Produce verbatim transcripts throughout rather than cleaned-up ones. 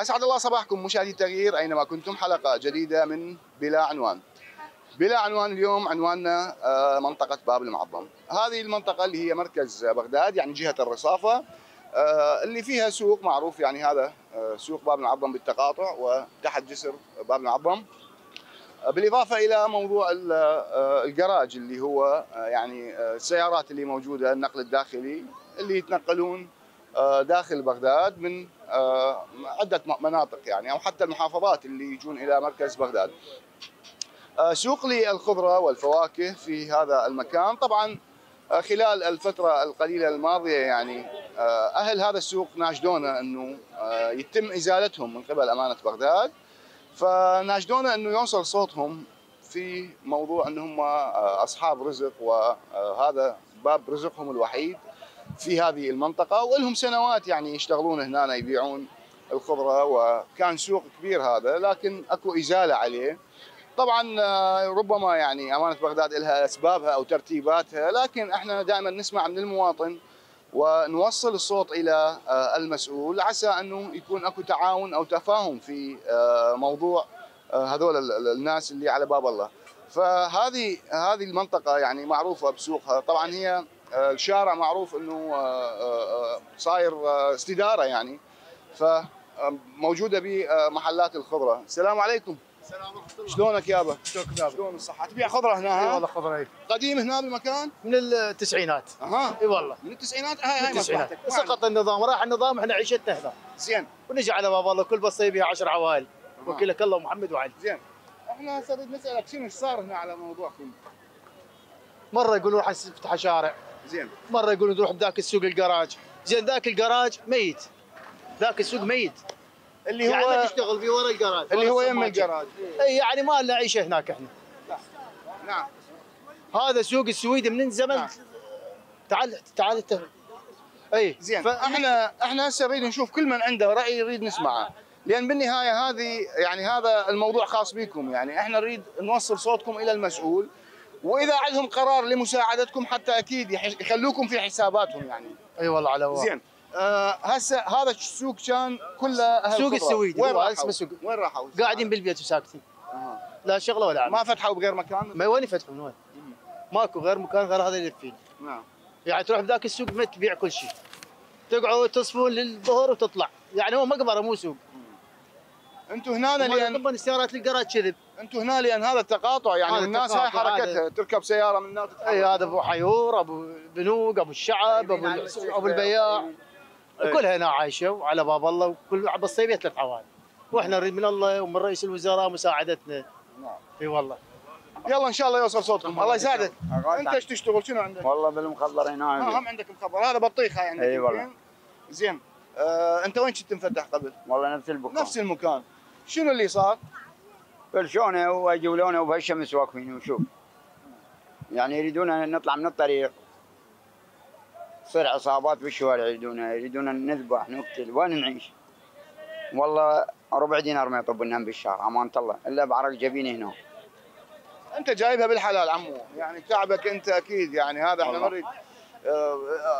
أسعد الله صباحكم مشاهدي التغيير أينما كنتم، حلقة جديدة من بلا عنوان. بلا عنوان اليوم عنواننا منطقة باب المعظم. هذه المنطقة اللي هي مركز بغداد، يعني جهة الرصافة، اللي فيها سوق معروف، يعني هذا سوق باب المعظم بالتقاطع وتحت جسر باب المعظم، بالإضافة إلى موضوع الجراج اللي هو يعني السيارات اللي موجودة، النقل الداخلي اللي يتنقلون داخل بغداد من عدة مناطق يعني أو حتى المحافظات اللي يجون إلى مركز بغداد. سوق للخضرة والفواكه في هذا المكان. طبعا خلال الفترة القليلة الماضية يعني أهل هذا السوق ناشدونا أنه يتم إزالتهم من قبل أمانة بغداد، فناشدونا أنه يوصل صوتهم في موضوع أنهم أصحاب رزق وهذا باب رزقهم الوحيد في هذه المنطقة، ولهم سنوات يعني يشتغلون هنا يبيعون الخضرة، وكان سوق كبير هذا لكن اكو إزالة عليه. طبعا ربما يعني أمانة بغداد لها أسبابها أو ترتيباتها، لكن احنا دائما نسمع من المواطن ونوصل الصوت إلى المسؤول، عسى أنه يكون اكو تعاون أو تفاهم في موضوع هذول الناس اللي على باب الله. فهذه هذه المنطقة يعني معروفة بسوقها. طبعا هي الشارع معروف انه صاير استداره يعني، فموجوده بمحلات الخضره. السلام عليكم. السلام ورحمه الله. شلونك يابا؟ شلونك؟ شلون الصحه؟ تبيع خضره هنا؟ اي والله خضره. هي قديم هنا بالمكان؟ من التسعينات. اها اي والله من التسعينات. هاي هاي مصلحتك. سقط النظام، راح النظام، احنا عشتنا هنا. زين. ونجي على باب الله كل بسطه يبيع عشر عوائل، وكلك الله ومحمد وعلي. زين. احنا هسه نسالك شنو صار هنا على موضوعكم؟ مره يقولون راح نفتح شارع. زين. مره يقولون نروح بذاك السوق الجراج. زين ذاك الجراج ميت، ذاك السوق ميت اللي هو يعني تشتغل في ورا الجراج، اللي هو يم الجراج. اي يعني ما لنا عيشه هناك احنا. نعم نعم. هذا سوق السويدي من زمن. نعم. تعال تعال اي زين. فاحنا احنا هسه نريد نشوف كل من عنده راي يريد نسمعه، لان بالنهايه هذه يعني هذا الموضوع خاص بكم، يعني احنا نريد نوصل صوتكم الى المسؤول، واذا عندهم قرار لمساعدتكم حتى اكيد يخلوكم في حساباتهم يعني. اي والله على وعد. زين. آه هسه هذا السوق كان كله سوق السويدي. وين راحوا؟ وين راحوا؟ قاعدين بالبيت وساكتين. آه. لا شغله ولا عمل. ما فتحوا بغير مكان؟ ما وين يفتحوا من وين؟ ماكو غير مكان غير هذا اللي فيه. نعم. يعني تروح بذاك السوق ما تبيع كل شيء. تقعد تصفون للظهر وتطلع، يعني هو مقبره مو سوق. انتم هنا لان طبعا السيارات القراج كذب. انتم هنا لان هذا التقاطع يعني الناس هاي حركتها عادة. تركب سياره من هنا. اي هذا ابو حيور، ابو بنوق، ابو الشعب، ابو ابو البياع، كلها هنا عايشه وعلى باب الله، وكل بالصيبيه ثلاث عوائل، واحنا نريد من الله ومن رئيس الوزراء مساعدتنا. نعم. اي والله. يلا ان شاء الله يوصل صوتكم. الله يساعدك. انت ايش تشتغل؟ شنو عندك؟ والله بالمخضر هنا عندي. هم عندك مخضر، هذا بطيخه عندك. اي والله. زين. آه، انت وين كنت مفتح قبل؟ والله نفس المكان. نفس المكان. شنو اللي صار؟ فلشونا وجولونا وبهالشمس واقفين وشوف. يعني يريدونا نطلع من الطريق. تصير عصابات بالشوارع، يريدونا يريدونا نذبح نقتل، وين نعيش؟ والله ربع دينار ما يطب لنا بالشهر امانه الله، الا بعرق جبيني هنا. انت جايبها بالحلال عمو، يعني تعبك انت اكيد يعني هذا احنا نريد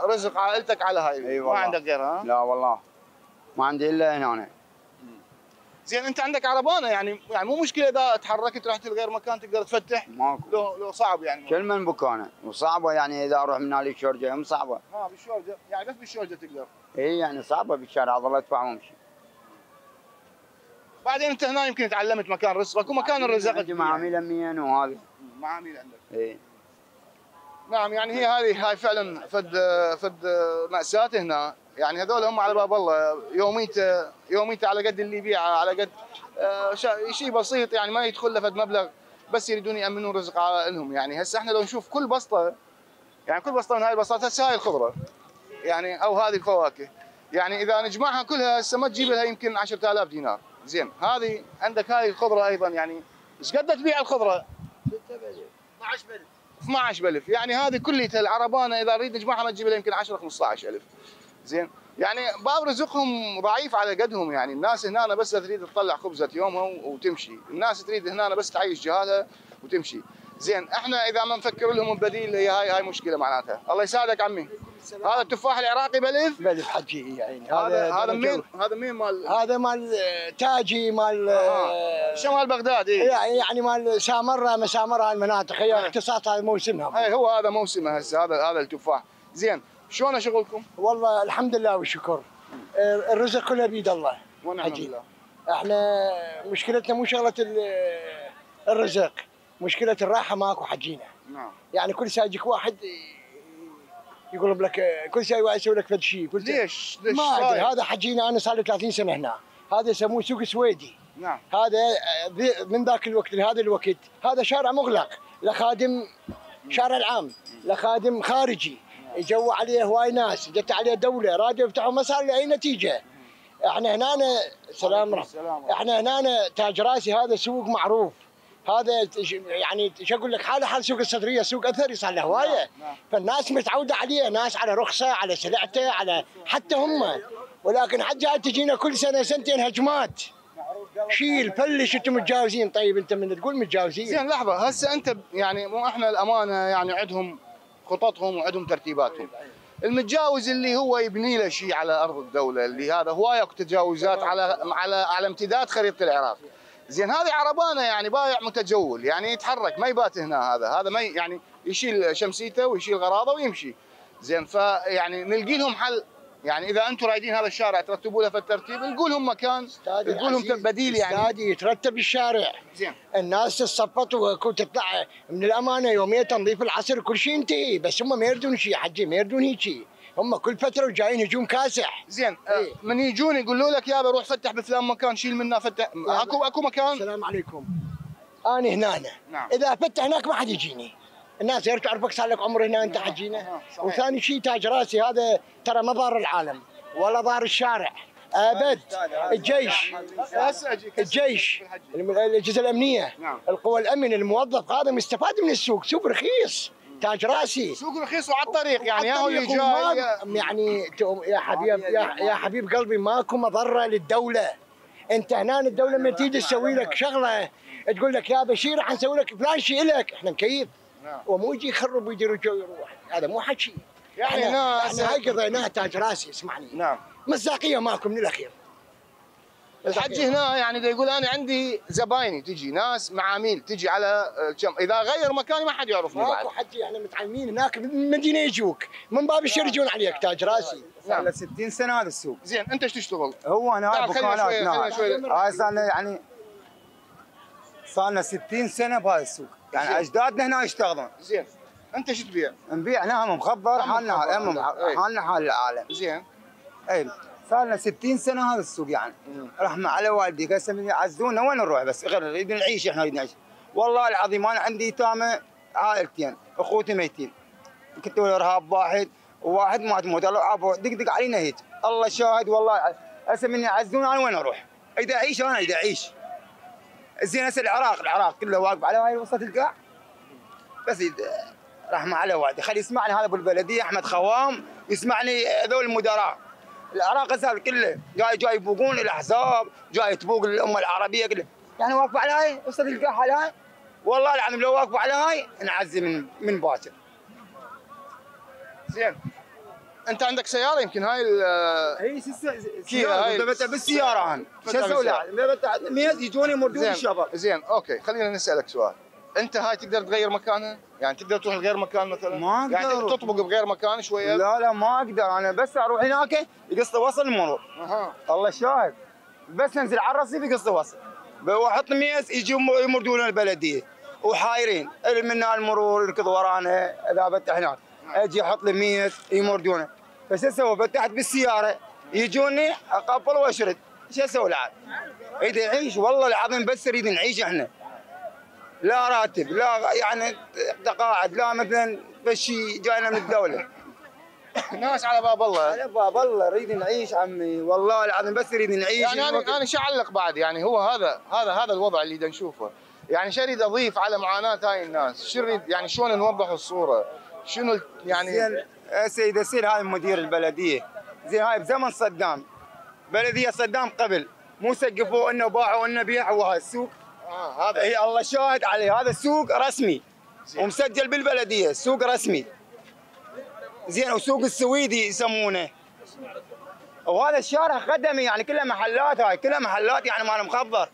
رزق عائلتك على هاي. أيوة ما عندك غيرها؟ لا والله ما عندي الا هنا أنا. زين انت عندك عربانه يعني، يعني مو مشكله اذا تحركت رحت لغير مكان تقدر تفتح؟ ماكو. لو لو صعب يعني. كل من بكانه وصعبه يعني، اذا اروح من هاي الشورجه هم صعبه. اه بالشورجه يعني بس بالشورجه تقدر. اي يعني صعبه بالشارع ظلت ادفع. بعدين انت هنا يمكن تعلمت مكان رزقك ومكان الرزق. عندي معامل مية وهذا. معامل عندك. اي. نعم يعني هي هذه هاي فعلا فد فد مأساة هنا، يعني هذول هم على باب الله يوميته يوميته على قد اللي يبيعه، على قد شيء بسيط يعني ما يدخل له فد مبلغ، بس يريدون يأمنون رزق عائلهم. يعني هسه احنا لو نشوف كل بسطه، يعني كل بسطه من هاي البساطات هسه هاي الخضره يعني او هذه الفواكه، يعني اذا نجمعها كلها هسه ما تجيب لها يمكن عشرة آلاف دينار. زين هذه عندك هاي الخضره ايضا، يعني ايش قد تبيع الخضره؟ ستة آلاف اثني عشر ألف، يعني هذه كليتها العربانه اذا نريد نجمعها ما تجيب لها يمكن عشرة خمسة عشر ألف. زين يعني باب رزقهم ضعيف على قدهم، يعني الناس هنا بس تريد تطلع خبزه يومها وتمشي، الناس تريد هنا بس تعيش جهالها وتمشي. زين احنا اذا ما نفكر لهم ببديل هي هاي هاي مشكله معناتها. الله يساعدك عمي. هذا التفاح العراقي بلف؟ بلف حجي يعني. هذا هذا مين؟ هذا مين مال؟ هذا مال تاجي مال آه. شمال بغداد اي يعني مال سامره مسامره هالمناطق هي آه. اختصاص هذا موسمها. اي هو هذا موسمه هسه هذا هذا التفاح. زين شلون شغلكم؟ والله الحمد لله والشكر. الرزق كله بيد الله ونعم بالله. احنا مشكلتنا مو شغله الرزق، مشكله الراحه ماكو حجينا. نعم. يعني كل ساعه يجيك واحد يقول لك كل ساعه يسوي لك فد شيء. ليش؟ ليش؟ ما ادري هذا حجينا انا صار لي ثلاثين سنه هنا، هذا يسموه سوق السويدي. نعم. هذا من ذاك الوقت لهذا الوقت، هذا شارع مغلق، لا خادم شارع العام، لا خادم خارجي. جو عليه هواي ناس، جت عليه دوله، رادوا يفتحوا ما صار له اي نتيجه. احنا هنا سلام رب، احنا هنا تاج راسي هذا سوق معروف. هذا يعني شو اقول لك حاله حال سوق الصدريه، سوق اثري صار له هوايه. فالناس متعوده عليه، ناس على رخصه، على سلعته، على حتى هم. ولكن حتى تجينا كل سنه سنتين هجمات. شيل فلش انتم متجاوزين، طيب انت من تقول متجاوزين؟ زين لحظه هسه انت يعني مو احنا الامانه يعني عندهم خططهم وعندهم ترتيباتهم. المتجاوز اللي هو يبني له شيء على ارض الدوله اللي هذا هوايه تجاوزات على على على امتداد خريطه العراق. زين هذه عربانه يعني بايع متجول يعني يتحرك ما يبات هنا هذا، هذا ما يعني يشيل شمسيته ويشيل غراضه ويمشي. زين فيعني نلقي لهم حل، يعني اذا انتم رايدين هذا الشارع ترتبوا له في الترتيب نقول لهم مكان، نقول لهم بديل يعني. استادي يترتب الشارع. زين الناس تصفط وتطلع من الامانه يوميه تنظيف العصر كل شيء ينتهي، بس هم ما يردون شيء حجي، ما يردون هيك، هم كل فتره وجايين هجوم كاسح. زين إيه؟ من يجون يقولوا لك يابا روح فتح بفلان مكان، شيل منا فتح، اكو اكو مكان. السلام عليكم. انا هنا. نعم. اذا فتح هناك ما حد يجيني. الناس يرجع تعرفك صار لك عمر هنا انت حجينا. وثاني شيء تاج راسي هذا ترى ما ضار العالم ولا ضار الشارع ابد. الجيش الجيش الاجهزه الامنيه، القوى الامن، الموظف هذا مستفاد من السوق. سوق رخيص تاج راسي، سوق رخيص وعلى الطريق يعني. ها هو اللي جاي يعني يا حبيب يا حبيب قلبي ماكو مضره للدوله. انت هنا الدوله ما تيجي تسوي لك شغله تقول لك يا بشير راح نسوي لك فلان شيء لك، احنا مكيف ومو يجي يخرب ويدير الجو يروح، هذا مو حكي يعني. احنا هاي قضيناها تاج راسي اسمعني. نعم. مصداقيه ماكو من الاخير. الحج هنا يعني دا يقول انا عندي زبايني تجي، ناس معاميل تجي على الجم، اذا غير مكاني ما حد يعرفني بعد. ماكو حجي، احنا متعلمين هناك من المدينه يجوك، من باب الشر يجون عليك تاج راسي. صار له ستين سنه هذا السوق. زين انت ايش تشتغل؟ هو انا بوكالات نعم. هاي صار لنا يعني صار لنا ستين سنه بهذا السوق، يعني اجدادنا هنا يشتغلون. زين انت شو تبيع؟ نبيع نعم مخضر، حالنا حالنا حال العالم. زين اي صار لنا ستين سنه هذا السوق يعني. مم. رحمه على والدي قسم يعزونا وين نروح، بس غير نريد نعيش، احنا نريد نعيش والله العظيم. انا عندي يتامى عائلتين، اخوتي ميتين، كنت ارهاب واحد وواحد مات موت، الله ابو دقدق علينا هيك، الله شاهد والله. هسه من يعزونا انا وين اروح؟ اقدر اعيش انا اقدر اعيش. زين هسه العراق العراق كله واقف على هاي وسط القاع، بس رحمه على والدي خلي يسمعني هذا ابو البلديه احمد خوام، يسمعني هذول المدراء. العراق هسه كله جاي جاي يبوقون الاحزاب، جاي تبوق الامه العربيه كلها، يعني واقفه على هاي وسط القاع على هاي، والله العظيم لو واقفه على هاي نعزي من من باكر. زين انت عندك سياره يمكن هاي ال هي سياره بالسياره انا شو اسوي لها؟ يجوني يمردون الشباب. زين اوكي خلينا نسالك سؤال، انت هاي تقدر تغير مكانها؟ يعني تقدر تروح لغير مكان مثلا؟ ما اقدر يعني تطبق بغير مكان شويه؟ لا لا ما اقدر انا، بس اروح هناك يقص وصل المرور. اها الله شاهد، بس انزل على الرصيف يقص وصل، واحط ميز يجي يمردون البلديه وحايرين من المرور يركض ورانا. اذا بتح هناك اجي احط لي ميز يمردونه، بس اسوي فتحت بالسياره يجوني اقفل واشرد، شو اسوي العاد؟ اريد اعيش والله العظيم، بس اريد نعيش احنا. لا راتب لا يعني تقاعد لا مثلا بشي جاينا من الدوله. ناس على باب الله على باب الله، نريد نعيش عمي والله العظيم، بس نريد نعيش يعني. انا انا شو اعلق بعد يعني؟ هو هذا هذا هذا الوضع اللي دا نشوفه يعني. شو اريد اضيف على معاناه هاي الناس؟ شو اريد يعني شلون نوضح الصوره؟ شنو يعني هسه اذا يصير هاي مدير البلديه، زين هاي بزمن صدام، بلديه صدام قبل مو سقفوا انه باعوا انه بيعوا هاي السوق. آه هذا اي الله شاهد عليه، هذا سوق رسمي ومسجل بالبلديه، سوق رسمي. زين، وسوق السويدي يسمونه. وهذا الشارع خدمي يعني كلها محلات، هاي كلها محلات يعني مال مخضر،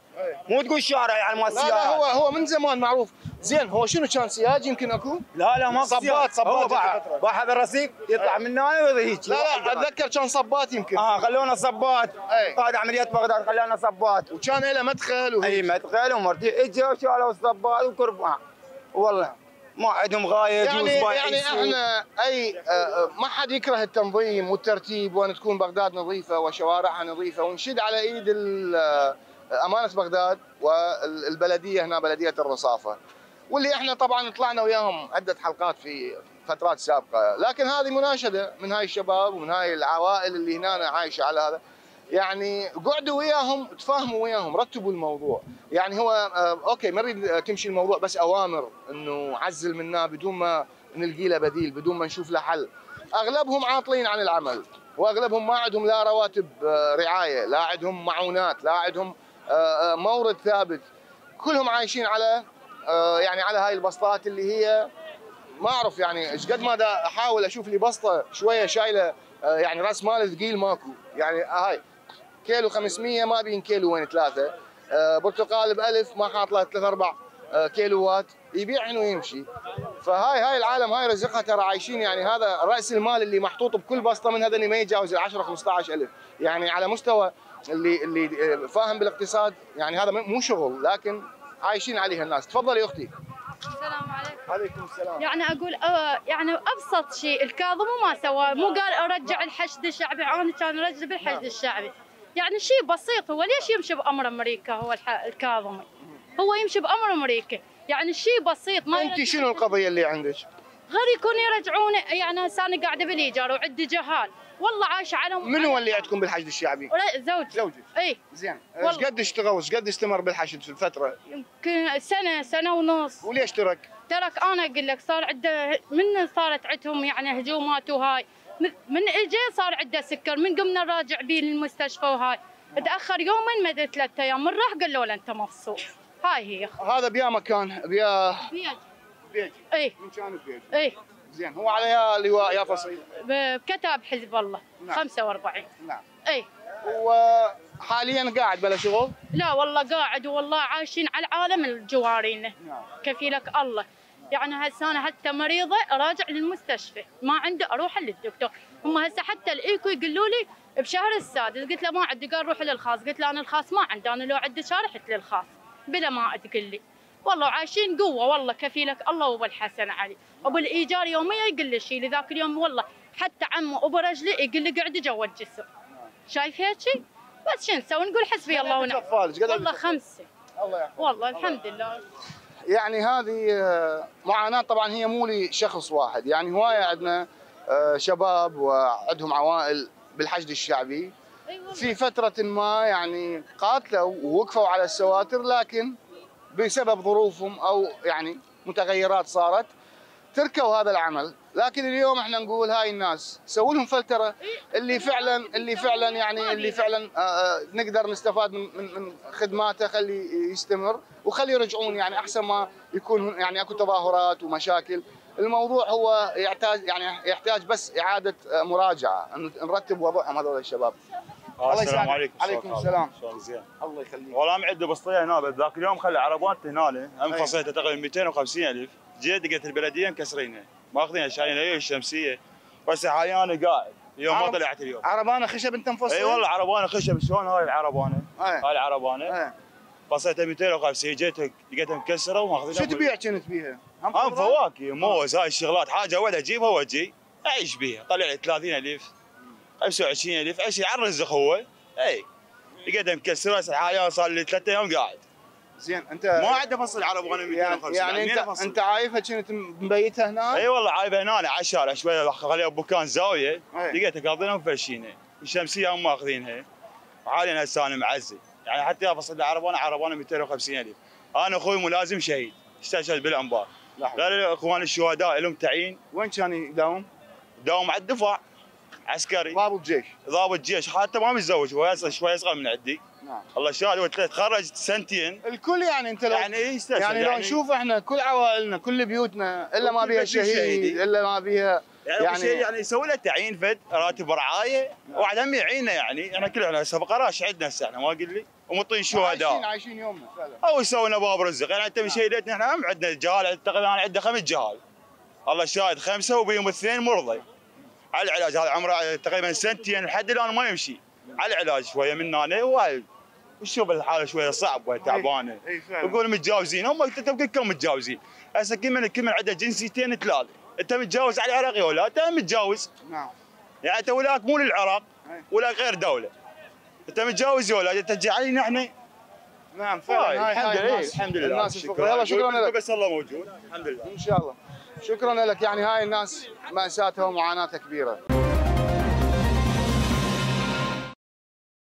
مو تقول شارع يعني مال سياج. لا, لا هو هو من زمان معروف. زين هو شنو كان سياج يمكن اكو؟ لا لا ما صبات صبات واحد الرصيف يطلع من هنا ويضيق. لا لا اتذكر كان صبات يمكن. اه خلونا صبات، هذا عمليات بغداد خلونا صبات، وكان له مدخل وهيك. اي مدخل ومرتي اجوا وشالوا الصبات وكربان، والله ما عندهم غايه يعني يعني احنا اي آه ما حد يكره التنظيم والترتيب، وان تكون بغداد نظيفه وشوارعها نظيفه، ونشد على ايد امانه بغداد والبلديه هنا بلديه الرصافه، واللي احنا طبعا طلعنا وياهم عده حلقات في فترات سابقه، لكن هذه مناشده من هاي الشباب ومن هاي العوائل اللي هنا عايشه على هذا، يعني قعدوا وياهم تفاهموا وياهم رتبوا الموضوع. يعني هو آه اوكي ما نريد تمشي الموضوع بس اوامر انه عزل منا بدون ما نلقي له بديل، بدون ما نشوف له حل. اغلبهم عاطلين عن العمل، واغلبهم ما عندهم لا رواتب آه رعايه، لا عندهم معونات، لا عندهم آه مورد ثابت، كلهم عايشين على آه يعني على هاي البسطات اللي هي ما اعرف يعني ايش قد ما دا احاول اشوف لي بسطه شويه شايله آه يعني راس مال ثقيل ماكو، يعني هاي كيلو خمسمية ما بين كيلو وين ثلاثة، آه برتقال بألف ما حاط له ثلاث أربع آه كيلوات يبيع هنا ويمشي. فهاي هاي العالم هاي رزقها ترى عايشين، يعني هذا رأس المال اللي محطوط بكل بسطة من هذا اللي ما يتجاوز ال عشرة خمسة عشر ألف، يعني على مستوى اللي اللي فاهم بالاقتصاد يعني هذا مو شغل، لكن عايشين عليها الناس. تفضلي يا أختي. السلام عليكم. عليكم السلام. يعني اقول أه يعني ابسط شيء الكاظم وما سواه، مو قال ارجع الحشد الشعبي، انا كان ارجع بالحشد الشعبي. يعني شيء بسيط، هو ليش يمشي بأمر أمريكا؟ هو الكاظمي هو يمشي بأمر أمريكا، يعني شيء بسيط. ما أنت شنو القضية اللي عندك؟ غير يكون يرجعون، يعني أنا قاعدة بالإيجار وعندي جهال، والله عايشة على من هو اللي عندكم بالحشد الشعبي؟ زوجي. زوجك. إي. زين، ايش قد اشتغل؟ ايش قد استمر بالحشد في الفترة؟ يمكن سنة، سنة ونص. وليش ترك؟ ترك أنا أقول لك صار عنده، من صارت عندهم يعني هجومات وهاي، من اجى صار عنده سكر، من قمنا نراجع به للمستشفى وهاي، تاخر يومين ما ادري ثلاث ايام، من راح قالوا له انت مفصول. هاي هي هذا بيا مكان بيا بيج بيج اي من كان بيج اي زين هو على لواء يا فصيل بكتاب حزب الله. نعم. خمسة وأربعين. نعم اي وحاليا قاعد بلا شغل؟ لا والله قاعد، والله عايشين على العالم جوارينا. نعم كفيلك الله. يعني هسه انا حتى مريضه اراجع للمستشفى، ما عندي اروح للدكتور، هم هسه حتى الايكو يقولوا لي بشهر السادس، قلت له ما عندي، قال روح للخاص، قلت له انا الخاص ما عندي، انا لو عندي شهر رحت للخاص بلا ما تقول لي. والله وعايشين قوه، والله كفيلك الله وابو الحسن علي، ابو الايجار يوميا يقول لي شيلي، ذاك اليوم والله حتى عمه ابو رجلي يقول لي قعدي جوا الجسر. شايف هيجي؟ بس شو نسوي؟ نقول حسبي الله ونعم الوكيل. والله خمسه الله يحفظك. والله الحمد لله. يعني هذه معاناة طبعا، هي مو لشخص واحد، يعني هواية عندنا شباب وعندهم عوائل بالحشد الشعبي في فترة ما يعني قاتلوا ووقفوا على السواتر، لكن بسبب ظروفهم أو يعني متغيرات صارت تركوا هذا العمل. لكن اليوم احنا نقول هاي الناس سووا لهم فلترة، اللي فعلا اللي فعلا يعني اللي فعلا نقدر نستفاد من من خدماته خلي يستمر وخلي يرجعون، يعني احسن ما يكون يعني اكو تظاهرات ومشاكل. الموضوع هو يحتاج يعني يحتاج بس اعادة مراجعة، نرتب وضعهم هذول الشباب. الله يسلمك. السلام عليكم. عليكم السلام. شلون زين؟ الله يخليك. والله ما عندي بسطية هنا، ذاك اليوم خلي عربات هنا انفصلت تقريبا مئتين وخمسين ألف، جيت لقيت البلدية مكسرينها، ماخذينها شايلينها هي الشمسية، بس حاليا انا قاعد اليوم ما طلعت اليوم. عربانة خشب انت مفصل؟ اي والله عربانة خشب. شلون هاي العربانة؟ هاي العربانة فصلتها مئتين وخمسين، جيت لقيتها مكسرة وماخذينها. شو تبيع كنت بيها؟ هم فواكه موز هاي الشغلات، حاجة وحدة اجيبها واجي اعيش بيها. طلع لي ثلاثين ألف خمسة وعشرين ألف عشان عرزق هو. اي لقيتها مكسرة حاليا صار لي ثلاث ايام قاعد. زين انت ما عندي فصل عربانه مئتين وخمسين. يعني, يعني انت انت عايفها كنت مبيتها هنا؟ اي والله عايفها هنا على الشارع شويه، خليها بمكان زاويه، لقيتها قاضينها ومفرشينها، الشمسيه هم ماخذينها. حاليا هسه انا معزل، يعني حتى يا فصل عربانه عربانه مئتين وخمسين ألف. انا اخوي ملازم شهيد، استشهد بالانبار. لا اخوان الشهداء لهم تعيين. وين كان يداوم؟ داوم على الدفاع، عسكري ضابط جيش. ضابط جيش حتى ما متزوج، هو شوي اصغر من عندي. نعم الله يشهد هو تخرج سنتين. الكل يعني انت لو يعني يعني, يعني لو نشوف احنا كل عوائلنا كل بيوتنا الا ما بيها شهيد، الا ما بيها يعني, يعني, يعني يسوي له تعيين فد راتب رعايه وعد هم يعينه يعني احنا يعني كلنا هسه فقراء ايش عندنا هسه احنا ما قل لي ومطين شهداء عايشين عايشين يومنا او يسوي لنا باب رزق يعني انت بشهيدتنا احنا هم عندنا جهال اعتقد انا عندي خمس جهال الله شاهد خمسه وبيهم اثنين مرضى على العلاج هذا عمره تقريبا سنتين لحد الان ما يمشي على العلاج شويه من هنا وهاي وشوف الحاله شويه صعبه تعبانه يقولوا متجاوزين هم كلهم متجاوزين هسه كل من كل من عنده جنسيتين ثلاثه انت متجاوز على العراقي ولا انت متجاوز؟ نعم يعني انت ولاك مو للعراق ولا غير دوله انت متجاوز ولا انت تجعلني نحن نعم فعلا الحمد لله الحمد لله الناس شكرا شكرا لك بس الله موجود الحمد لله ان شاء الله شكرا لك يعني هاي الناس مأساتها ومعاناتها كبيره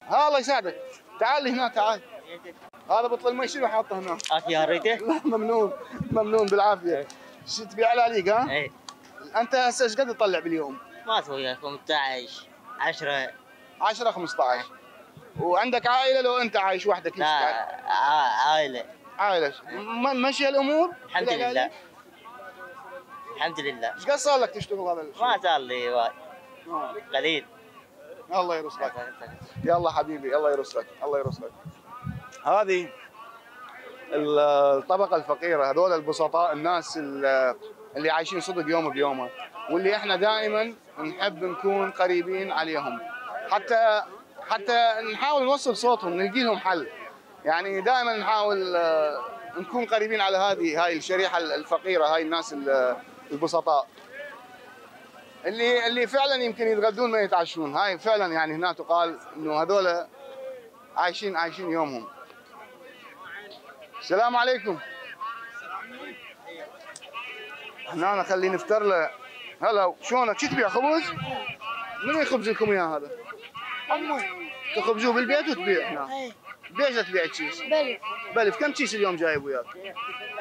ها الله يساعدك تعال هنا تعال هذا بطل المي شنو حاطه هنا؟ عافيه ريته؟ لا ممنون ممنون بالعافيه شو تبيع لاليك ها؟ اي انت هسه ايش قد تطلع باليوم؟ ما اسوي خمسطعش عشرة عشرة خمسطعش وعندك عائله لو انت عايش وحدك؟ لا عائله عائله ماشيه الامور؟ الحمد لله الحمد لله ايش قد صار لك تشتغل هذا الشيء؟ ما صار لي وايد قليل الله يرزقك يلا حبيبي الله يرزقك الله يرزقك هذه الطبقه الفقيره هذول البسطاء الناس اللي عايشين صدق يوم بيومه واللي احنا دائما نحب نكون قريبين عليهم حتى حتى نحاول نوصل صوتهم نلقي لهم حل يعني دائما نحاول نكون قريبين على هذه هاي الشريحه الفقيره هاي الناس البسطاء اللي اللي فعلا يمكن يتغدون ما يتعشون هاي فعلا يعني هنا تقال انه هذول عايشين عايشين يومهم السلام عليكم هنا أنا خليه نفطر له هلا شلونك شو تبيع خبز؟ من يخبز لكم اياه هذا؟ امي تخبزوه بالبيت وتبيع هنا؟ اي بيش تبيع تشيس؟ بلف بلف كم تشيس اليوم جايب وياك؟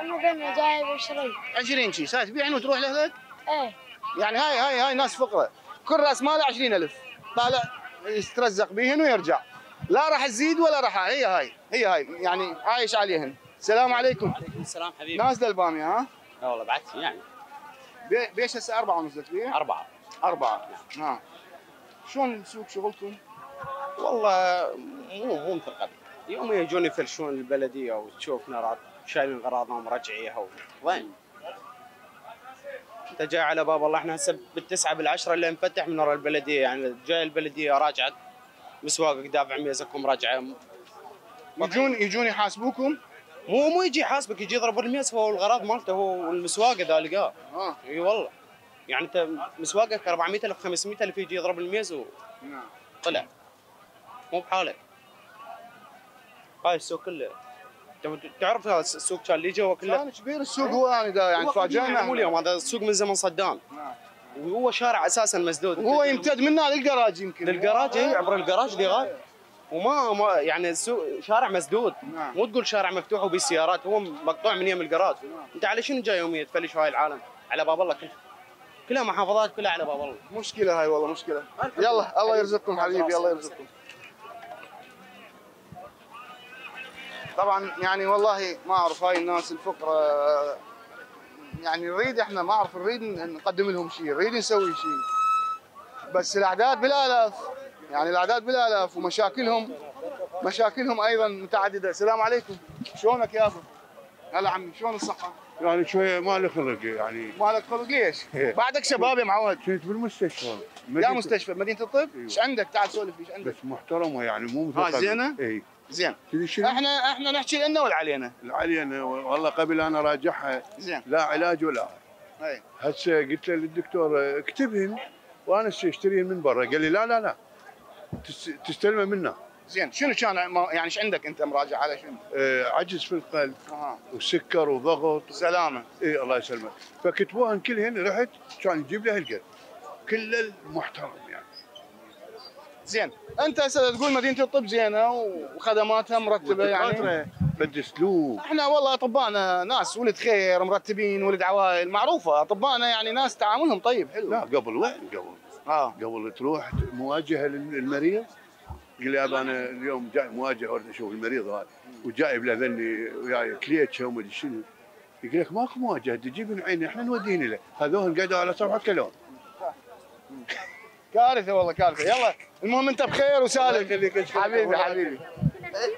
انا بنا جايب عشرين عشرين تشيس هاي تبيعن وتروح لهلك؟ ايه يعني هاي هاي هاي ناس فقراء كل راس ماله عشرين ألف طالع يترزق بهن ويرجع لا راح تزيد ولا راح هي هاي هي هاي يعني عايش عليهن السلام عليكم وعليكم السلام حبيبي نازله الباميه ها؟ لا والله بعدت يعني بيش هسه أربعة ونزلت بيه؟ أربعة أربعة نعم شلون السوق شغلكم؟ والله مو مو مثل قبل يوم يجون يفلشون البلديه وتشوفنا شايلين غراضهم رجعيها وين؟ انت جاي على باب الله احنا هسه بالتسعه بالعشره اللي نفتح من ورا البلديه يعني جاي البلديه راجعت مسواقك دافع ميزكم راجعه يجون يجون يحاسبوكم؟ مو مو يجي يحاسبك يجي يضرب الميز هو والغراض مالته هو والمسواقه ذا لقاه اه اي والله يعني انت مسواقك أربعمية ألف خمسمية ألف يجي يضرب الميز وطلع مو بحالك هاي السوق كله تعرف هذا السوق كان اللي جوا كله كان كبير السوق هو يعني يعني تفاجئنا مو اليوم هذا السوق من زمن صدام نعم وهو شارع اساسا مسدود هو يمتد منه للجراج يمكن للجراج اي عبر الجراج اللي غاب وما ما يعني السوق شارع مسدود نعم مو تقول شارع مفتوح وبالسيارات هو مقطوع من يم الجراج نعم انت على شنو جاي يوميا تفلش هاي العالم على باب الله كلها كلها محافظات كلها على باب الله مشكله هاي والله مشكله يلا الله يرزقكم حبيبي الله يرزقكم طبعا يعني والله ما اعرف هاي الناس الفقراء يعني نريد احنا ما اعرف نريد نقدم لهم شيء نريد نسوي شيء بس الاعداد بالالاف يعني الاعداد بالالاف ومشاكلهم مشاكلهم ايضا متعدده السلام عليكم شلونك يا ابو هلا عمي شلون الصحه يعني شويه مالك خلق يعني مالك خلق ليش بعدك شباب يا معود كنت بالمستشفى يا مستشفى مدينه الطب ايش عندك تعال سولف ايش عندك بس محترمه يعني مو مثل ها زينه اي زين احنا احنا نحكي لنا ولا علينا؟ علينا والله قبل انا راجعها زين لا علاج ولا اي هسه قلت له للدكتور اكتبهن وانا اشتريهن من برا قال لي لا لا لا تستلمه منا زين شنو كان يعني ايش عندك انت مراجع على شنو؟ اه عجز في القلب آه. وسكر وضغط سلامه اي الله يسلمك فكتبوهن كلهن رحت كان يجيب له القلب كله المحترم يعني زين انت هسه تقول مدينه الطب زينه وخدماتها مرتبه يعني بد اسلوب احنا والله اطباءنا ناس ولد خير مرتبين ولد عوائل معروفه اطباءنا يعني ناس تعاملهم طيب حلو لا قبل وين قبل اه قبل تروح مواجهه للمريض قال لي انا اليوم جاي مواجهه اريد اشوف المريض هذا وجايب له ذني وياي كليتشه وما ادري شنو يقول لك ماكو مواجهه تجيب من عينه احنا نوديني له هذول قعدوا على صفحه كلام كارثه والله كارثه. يلا المهم انت بخير وسالم. حبيبي حبيبي.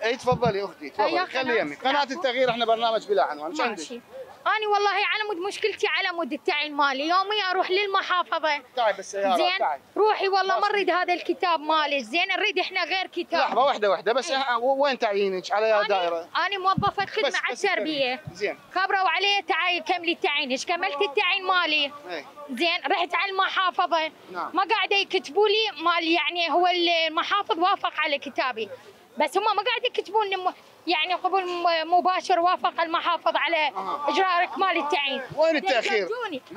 اي تفضلي اختي تفضلي خلي يمي. قناه التغيير احنا برنامج بلا عنوان. شو عندك؟ انا والله على مود مشكلتي على مود التعيين مالي، يومي اروح للمحافظه. تعي بالسياره زين تعي. روحي والله ما اريد هذا الكتاب مالي زين، نريد احنا غير كتاب. لحظه واحده واحده بس. أه وين تعيينك؟ على أنا دائره؟ انا موظفه خدمه على التربيه. زين خبروا علي تعي كملي تعيينك، كملت التعيين مالي. أي. زين رحت على المحافظه. نعم. ما قاعده يكتبوا لي مال، يعني هو المحافظ وافق على كتابي بس هم ما قاعد يكتبون لي يعني قبول مباشر وافق المحافظ على اجراء اكمال التعيين. وين التاخير؟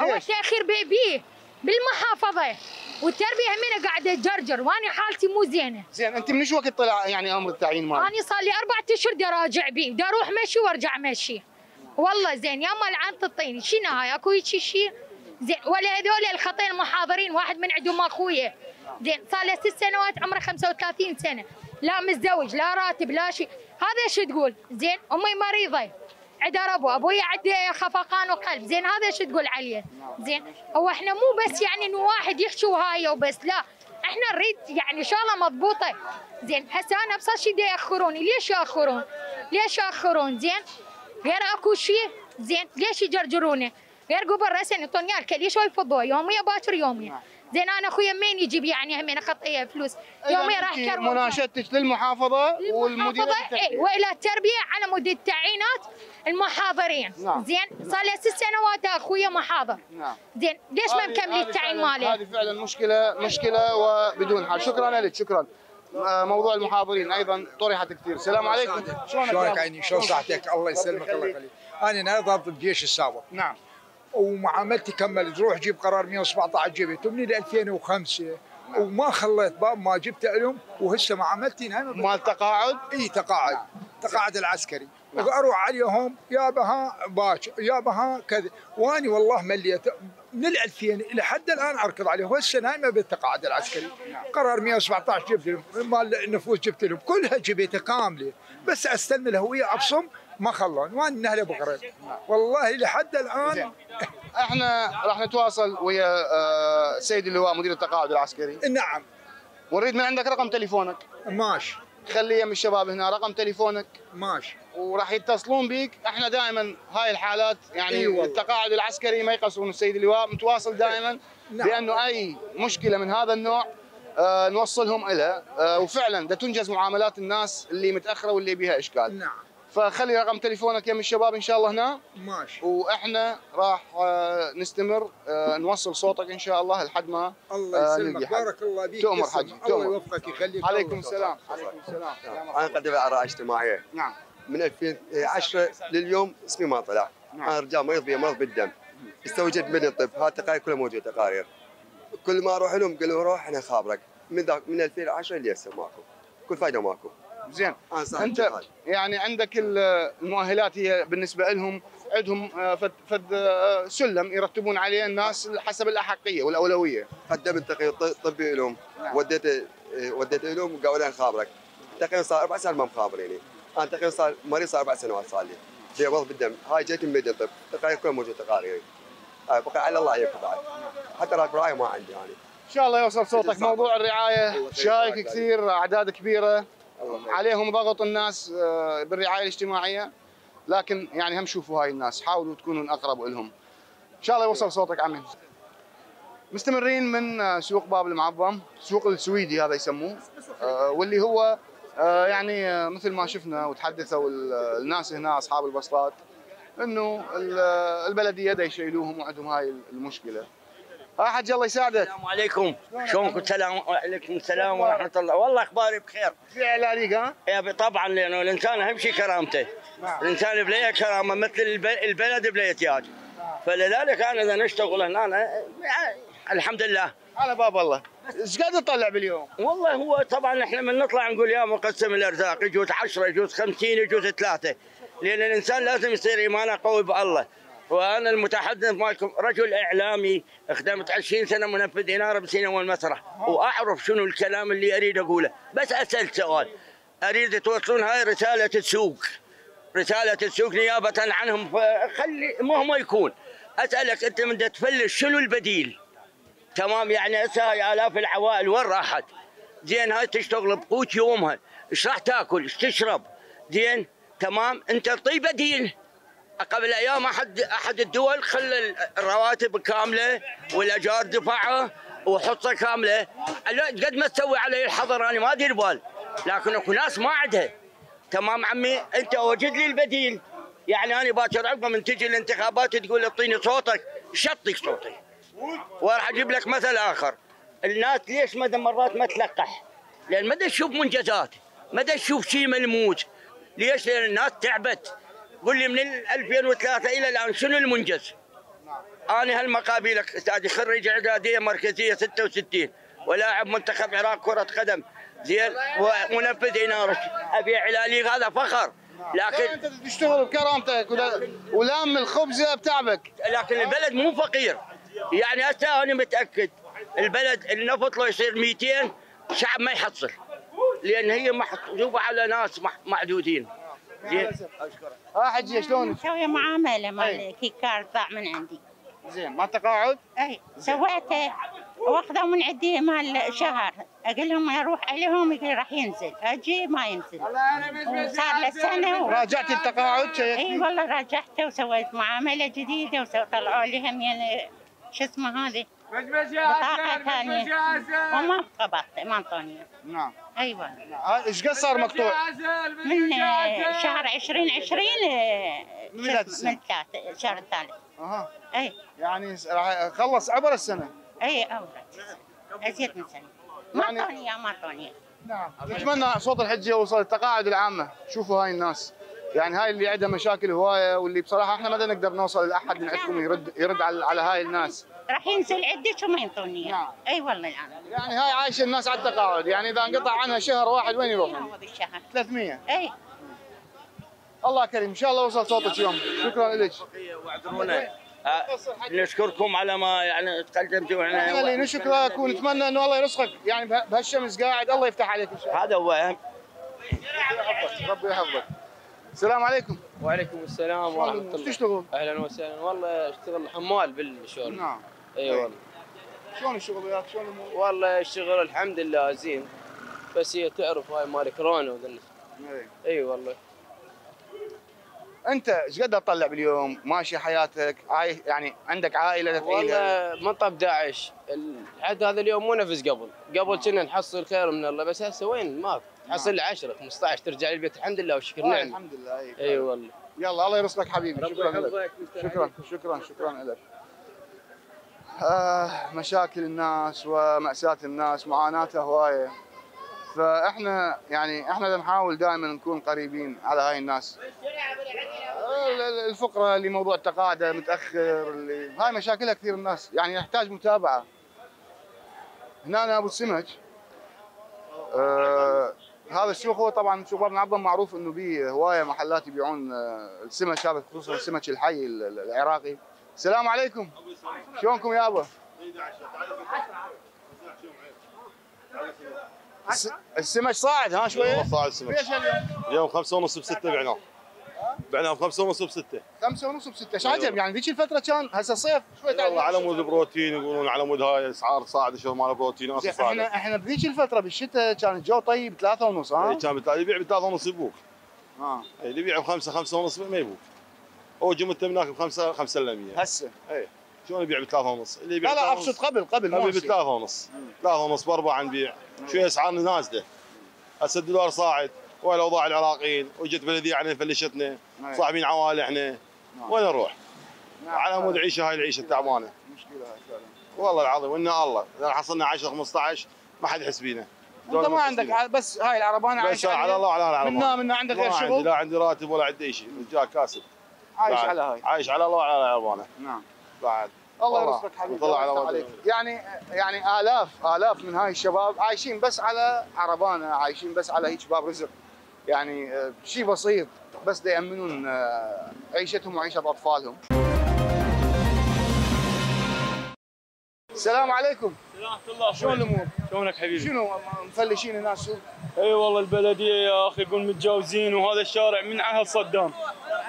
هو التاخير بيه بالمحافظه والتربيه همينه قاعده تجرجر وانا حالتي مو زينه. زين انت من ايش وقت طلع يعني امر التعيين مالك؟ انا صار لي اربع اشهر بدي اراجع بيه، بدي اروح مشي وارجع مشي. والله زين يا اما لعنت الطين، شي نهايه اكو هيك شيء؟ زين ولا هذول الخطين المحاضرين واحد من عندهم اخويا زين صار له ست سنوات عمره خمسة وثلاثين سنه، لا متزوج لا راتب لا شيء. هذا شو تقول؟ زين امي مريضه عندها ربو، ابوي عنده خفقان وقلب، زين هذا شو تقول عليه؟ زين هو احنا مو بس يعني انه واحد يحكي وهاي وبس، لا احنا نريد يعني شغله مضبوطه. زين هسه انا ابصر شي دا ياخروني، ليش ياخرون؟ ليش ياخرون؟ زين غير اكو شيء؟ زين ليش يجرجرونه؟ غير قبل راسا يعطوني اياه كلش ويفضوه يوميه باكر يوميه. زين انا اخويا منين يجيب يعني همين خطيه فلوس؟ يومي راح كرم. مناشدتك للمحافظه والمديريه اي والى التربيه على مود التعيينات المحاضرين. نعم. زين صار لي ست سنوات اخويا محاضر. نعم. زين ليش ما مكملي التعيين مالي؟ هذه فعلا مشكله مشكله وبدون حل. شكرا لك شكرا. موضوع المحاضرين ايضا طرحت كثير. السلام عليكم. شلونك عيني؟ شلون صحتك؟ الله يسلمك الله يخليك. انا ناضب بجيش السابق. نعم. ومعاملتي كملت، روح جيب قرار مئة وسبعة عشر جبته من ألفين وخمسة وما خليت باب ما جبته لهم، وهسه معاملتي مال تقاعد؟ اي تقاعد. نعم. تقاعد العسكري. نعم. اروح عليهم يا بها باكر يا بها كذا، واني والله مليت من ألفين الى حد الان اركض عليه، وهسه نايمه بالتقاعد العسكري. نعم. قرار مئة وسبعة عشر جبت لهم، مال النفوذ جبت لهم، كلها جبيتها كامله، بس استلم الهويه ابصم ما خلون، وان اهل ابو غريب والله لحد الان. زين. احنا راح نتواصل ويا سيد اللواء مدير التقاعد العسكري. نعم. ونريد من عندك رقم تليفونك. ماشي. خلي يم الشباب هنا رقم تليفونك. ماشي. وراح يتصلون بيك، احنا دائما هاي الحالات يعني إيه التقاعد العسكري ما يقصرون، السيد اللواء متواصل دائما. نعم. لانه اي مشكله من هذا النوع آه نوصلهم الها، آه وفعلا دا تنجز معاملات الناس اللي متاخره واللي بيها اشكال. نعم. فخلي رقم تليفونك يم الشباب ان شاء الله هنا. ماشي. واحنا راح نستمر نوصل صوتك ان شاء الله لحد ما الله يسلمك. بارك الله بيك. تؤمر حجي. الله يوفقك يخليك. عليكم السلام. عليكم السلام. انا قدم اراء اجتماعيه. نعم. من ألفين وعشرة لليوم اسمي ما طلع. نعم. انا رجال مريض بي مرض بالدم، استوجدت من الطب، هاي التقارير كلها موجوده تقارير. كل ما اروح لهم قالوا روح احنا خابرك، من ذاك من ألفين وعشرة لهسه ماكو، كل فائده ماكو. زين انت يعني عندك المؤهلات هي بالنسبه لهم عندهم فد, فد سلم يرتبون عليه الناس حسب الاحقيه والاولويه. قدمت تقرير طبي لهم. نعم. وديت وديت لهم قالوا لي خابرك، تقريبا صار اربع سنوات ما مخابريني، انا تقريبا صار مريض صار اربع سنوات صار لي، في مرض بالدم، هاي جيت من مدير طب، تقارير كلها موجوده تقاريري. بقى على الله يكفي بعد، حتى راتب رعايه ما عندي يعني. ان شاء الله يوصل صوتك. موضوع الرعايه شايك كثير اعداد كبيره عليهم ضغط الناس بالرعايه الاجتماعيه، لكن يعني هم شوفوا هاي الناس، حاولوا تكونون اقرب لهم. ان شاء الله يوصل صوتك عمي. مستمرين من سوق باب المعظم، سوق السويدي هذا يسموه، واللي هو يعني مثل ما شفنا وتحدثوا الناس هنا اصحاب البسطات انه البلديه دا يشيلوهم وعندهم هاي المشكله. ها حج الله يساعدك. السلام عليكم. شلونكم؟ السلام عليكم. السلام ورحمه الله. والله اخباري بخير. في علاليك ها؟ اي طبعا، لانه الانسان اهم شيء كرامته. نعم. الانسان بلا كرامه مثل البلد بلا تياج. نعم. فلذلك انا اذا نشتغل هنا أنا... الحمد لله على باب الله. ايش قاعد تطلع باليوم؟ والله هو طبعا احنا من نطلع نقول يا مقسم الارزاق، يجوز عشرة يجوز خمسين يجوز ثلاثه، لان الانسان لازم يصير ايمانه قوي بالله. وانا المتحدث مالكم رجل اعلامي، خدمت عشرين سنه منفذ اناره بالسينما والمسرح، واعرف شنو الكلام اللي اريد اقوله، بس اسال سؤال، اريد توصلون هاي رساله السوق، رساله السوق نيابه عنهم، خلي مهما يكون اسالك انت من تفلش شنو البديل؟ تمام. يعني هسه آلاف العوائل وين راحت؟ زين هاي تشتغل بقوت يومها، ايش راح تاكل؟ ايش تشرب؟ زين تمام. انت تعطي بديل. قبل ايام احد احد الدول خلى الرواتب كامله والاجار دفعه وحطه كامله، قد ما تسوي علي الحظر انا ما ادري بال، لكن اكو ناس ما عندها. تمام عمي، انت وجد لي البديل. يعني انا باكر عقب من تجي الانتخابات تقول اعطيني صوتك، شطك صوتي. وراح اجيب لك مثل اخر، الناس ليش ما مرات ما تلقح؟ لان ما تشوف منجزات، ما تشوف شيء ملموس. ليش؟ لان الناس تعبت. قول لي من ألفين وثلاثة الى الان شنو المنجز؟ انا هالمقابل استاذ خريج اعداديه مركزيه ستة وستين ولاعب منتخب العراق كره قدم، زين، ومنفذ اناره ابي علالي، هذا فخر. لكن انت تشتغل بكرامتك ولام الخبزه بتعبك. لكن البلد مو فقير. يعني هسه انا متاكد البلد النفط لو يصير مئتين شعب ما يحصل، لان هي محجوبه على ناس معدودين. زين اشكرك. اه حجي شلونك؟ مسويه معامله مال كي كارد ضاع من عندي. زين ما تقاعد؟ اي سويته واخذوا من عندي مال شهر، اقول لهم اروح عليهم يقول راح ينزل، اجي ما ينزل. صار له سنه و... راجعت التقاعد؟ اي والله راجعته وسويت معامله جديده وطلعوا لي هم يعني شو اسمه هذه؟ بطاقه ثانيه وما قبضت ما انطوني. نعم. ايوه. ايش قد صار مقطوع؟ من شهر عشرين عشرين من ثلاث من ثلاث الشهر الثالث. اها. اي. يعني راح خلص عبر السنه. اي عبر السنه. ازيد من سنه. ما اعطوني اياه ما اعطوني اياه. نعم. نتمنى صوت الحج يوصل التقاعد العامه، شوفوا هاي الناس. يعني هاي اللي عندها مشاكل هوايه واللي بصراحه احنا ما نقدر نوصل لاحد من عندكم يرد يرد على على هاي الناس. راح ينزل عندك وما ينطوني اياه. نعم. اي والله العظيم. يعني. يعني هاي عايشه الناس على التقاعد، يعني اذا انقطع عنها شهر واحد وين يروح؟ ثلاثمئة. اي. الله كريم، ان شاء الله وصل صوتك يوم. شكرا لك. واعذرونا. نشكركم على ما يعني تقدمتوا. واحنا احنا اللي نشكرك ونتمنى انه الله يرزقك يعني بهالشمس قاعد، الله يفتح عليك ان شاء الله. هذا هو اهم. ربي يحفظك. السلام عليكم. وعليكم السلام ورحمه الله. شلونك؟ تشتغل؟ اهلا وسهلا. والله اشتغل حمال بالشغل. نعم. اي أيوة. والله. شلون الشغل وياك؟ شلون الموضوع؟ والله الشغل الحمد لله زين، بس هي تعرف هاي مال كورونا وذا. اي اي والله. انت ايش قد تطلع باليوم؟ ماشي حياتك؟ عاي... يعني عندك عائله تفعيلها؟ والله مطب داعش، الحد هذا اليوم مو نفس قبل، قبل كنا نحصل خير من الله، بس هسه وين ماكو؟ تحصل عشرة خمسة عشر ترجع للبيت الحمد لله وشكر نعمة. الحمد لله. اي أيوة والله. يلا الله يرزقك حبيبي. شكرا لك. شكرا شكرا شكرا لك. آه مشاكل الناس ومأساة الناس معاناتها هوايه، فاحنا يعني احنا نحاول دائما نكون قريبين على هاي الناس. الفقره اللي موضوع التقاعد متاخر اللي هاي مشاكلها كثير الناس، يعني يحتاج متابعه. هنا أنا ابو السمك آه هذا السوق، هو طبعا سوق باب المعظم معروف انه به هوايه محلات يبيعون السمك هذا، خصوصا السمك الحي العراقي. السلام عليكم. شلونكم يا ابا؟ السمك صاعد ها شويه؟ والله صاعد السمك. ليش اليوم؟ اليوم خمسة ونص بستة بعناه. بعناه بخمسة ونص بستة. خمسة ونص بستة، ايش عجب يعني ذيك الفترة كان هسه صيف شوي تعب. والله على مود البروتين يقولون على مود هاي الاسعار صاعدة شو مال البروتين اصلا صاعدة. احنا احنا بذيك الفترة بالشتاء كان الجو طيب ثلاثة ونص ها؟ اي كان يبيع بثلاثة ونص يبوك. اه. اللي يبيع بخمسة خمسة ونص ما يبوك. هو جملته من هناك بخمسة خمسة إلا مية. هسه. اي. شلون يبيع بثلاثة ونص؟ اللي يبيع لا لا اقصد قبل قبل قبل بثلاثة ونص. ثلاثة ونص بأربعة نبيع. شويه اسعار نازله هسه، الدولار صاعد والاوضاع العراقيين وجت بلديه علينا فلشتنا، صاحبين عوائل احنا وين نروح؟ على مود عيشه هاي العيشه التعبانه مشكله هاي فعلا والله العظيم. وإن الله اذا حصلنا عشرة خمسة عشر ما حد يحس بينا. انت ما عندك بس هاي العربانه عايش على الله وعلى العربانه، منا منا عندك غير شغل؟ ما عندي لا عندي راتب ولا عندي شيء، رجال كاسب عايش على هاي، عايش على الله وعلى العربانه. نعم بعد الله يرزقك حبيبي. الله عليك. يعني يعني آلاف آلاف من هاي الشباب عايشين بس على عربانة، عايشين بس على هيك باب رزق، يعني شيء بسيط بس دا يأمنون عيشتهم وعيشة أطفالهم. السلام عليكم. ورحمة الله. شلون الأمور؟ شلونك حبيبي؟ شنو مفلشين هنا السوق؟ اي والله البلدية يا أخي يقول متجاوزين، وهذا الشارع من عهد صدام.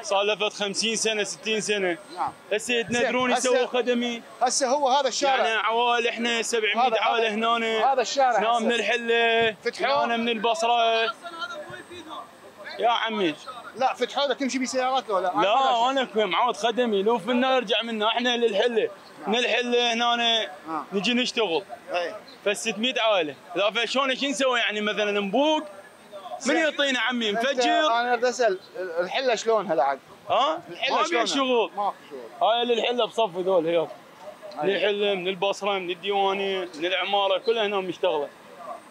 صار له فوت خمسين سنه ستين سنه. نعم. هسه يتندرون يسووا خدمي. هسه هو هذا الشارع يعني عوائل احنا سبعمية عوائل هنا. هذا الشارع هنا من الحله، فتحوه من البصره. يا عمي لا فتحوا له تمشي بسيارات ولا لا؟ لا انا معود خدمي لو فينا نرجع منه احنا للحله. من الحله هنا نجي نشتغل. اي فال ستمية عائله، لا فشلون شو نسوي يعني مثلا نبوق؟ من يعطينا عمي مفجر؟ انا بدي اسال الحله شلونها لعد؟ ها؟ الحله شلونها؟ ما في شغل. ما في شغل. هاي الحله بصف هذول هيوب. الحله من البصره من الديواني من العماره كلها هنا مشتغله.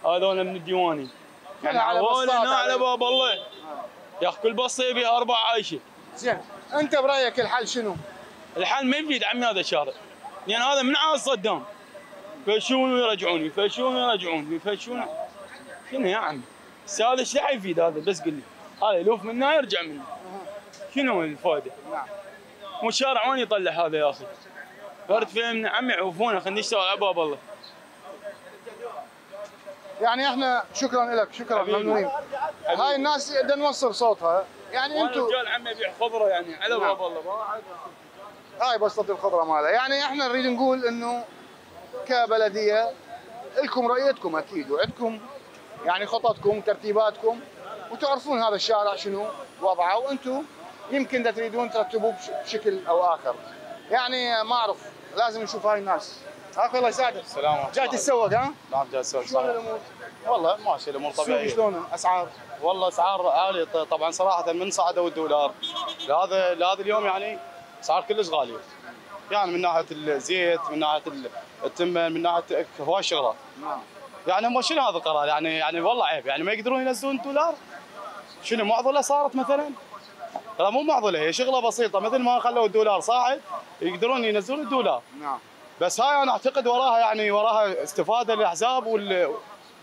هذول من الديواني. يعني هذول هنا على باب الله. يا اخي كل بصه يبيها اربع عايشه. زين انت برايك الحل شنو؟ الحل ما يفيد عمي هذا الشارع. لان يعني هذا من عهد صدام. يفشون ويرجعون يفشون ويرجعون يفشون. شنو يا عمي؟ بس هذا ايش راح يفيد هذا؟ بس قل لي هذا يلوف منه يرجع منه. شنو الفائده؟ نعم. مو شارع وين يطلع هذا يا اخي؟ فرد فهمنا عمي عوفونا خلينا نشتغل على باب الله. يعني احنا شكرا لك شكرا ممنونين. هاي الناس بدنا نوصل صوتها يعني انتم. رجال عمي يبيع خضره يعني على نعم. باب الله هاي بسطه الخضره ماله يعني احنا نريد نقول انه كبلديه لكم رؤيتكم اكيد وعندكم يعني خططكم ترتيباتكم وتعرفون هذا الشارع شنو وضعه وانتم يمكن تريدون ترتبوه بشكل او اخر. يعني ما اعرف لازم نشوف هاي الناس. اخي الله يسعدك. السلام عليكم. جاي تتسوق ها؟ نعم جاي اتسوق. شلون الامور؟ والله ماشي الامور طبيعيه. شلون اسعار؟ والله اسعار عاليه طبعا صراحه من صعدوا الدولار لهذا لهذا اليوم يعني اسعار كلش غاليه. يعني من ناحيه الزيت، من ناحيه التمن، من ناحيه هواي شغلات. نعم. يعني هم شنو هذا القرار؟ يعني يعني والله عيب يعني ما يقدرون ينزلون الدولار؟ شنو معضله صارت مثلا؟ لا مو معضله هي شغله بسيطه مثل ما خلوا الدولار صاعد يقدرون ينزلون الدولار. نعم. بس هاي انا اعتقد وراها يعني وراها استفاده للاحزاب وال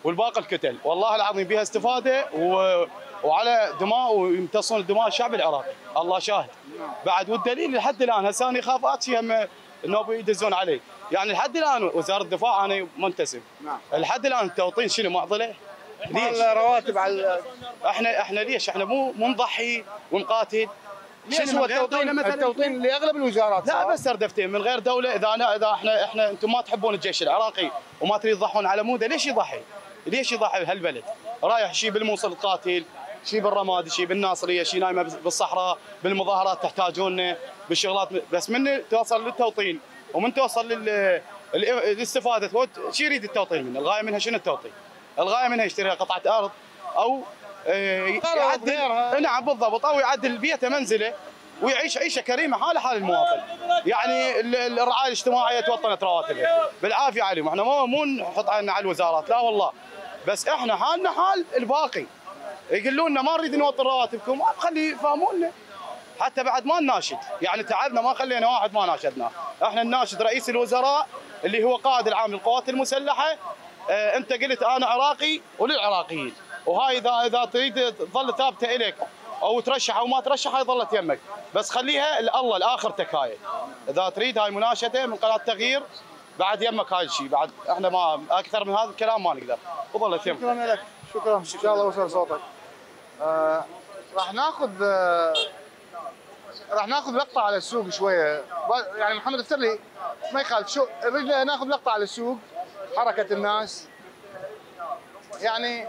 والباقي الكتل، والله العظيم بها استفاده و... وعلى دماء ويمتصون دماء الشعب العراقي، الله شاهد. نعم. بعد والدليل لحد الان هسه انا اخاف اتشي هم انه يدزون علي. يعني لحد الان وزاره الدفاع انا منتسب. نعم. لحد الان التوطين شنو معضله؟ ليش؟ رواتب على احنا احنا ليش؟ احنا مو مو نضحي ونقاتل. ليش هو التوطين التوطين لاغلب الوزارات؟ لا صار. بس ردفتين من غير دوله اذا انا اذا احنا احنا انتم ما تحبون الجيش العراقي وما تريد تضحون على موده ليش يضحي؟ ليش يضحي بهالبلد؟ رايح شي بالموصل قاتل، شي بالرمادي، شي بالناصريه، شي نايمه بالصحراء، بالمظاهرات تحتاجوننا، بالشغلات بس من توصل للتوطين ومن توصل لل الاستفاده شو يريد التوطين منه؟ الغايه منها شنو التوطين؟ الغايه منها يشتري قطعه ارض او يعدل نعم بالضبط او يعدل بيته منزله ويعيش عيشه كريمه حاله حال المواطن. يعني الرعايه الاجتماعيه توطنت رواتبها بالعافيه عليهم، احنا مو مو نحط عيننا على الوزارات لا والله بس احنا حالنا حال الباقي. يقولوا لنا ما نريد نوطن رواتبكم، خلي يفهمونا حتى بعد ما نناشد، يعني تعبنا ما خلينا واحد ما ناشدناه، احنا نناشد رئيس الوزراء اللي هو قائد العام للقوات المسلحه، اه انت قلت انا عراقي وللعراقيين، وهاي اذا اذا تريد تظل ثابته الك او ترشح او ما ترشح هاي ظلت يمك، بس خليها لله لاخرتك هاي، اذا تريد هاي مناشده من قناه التغيير بعد يمك هاي الشيء، بعد احنا ما اكثر من هذا الكلام ما نقدر، وظلت يمك. شكرا لك، شكرا، ان شاء الله وصل صوتك. آه راح ناخذ آه راح ناخذ لقطه على السوق شويه، يعني محمد افتر لي ما يخالف، شو بدنا ناخذ لقطه على السوق، حركه الناس. يعني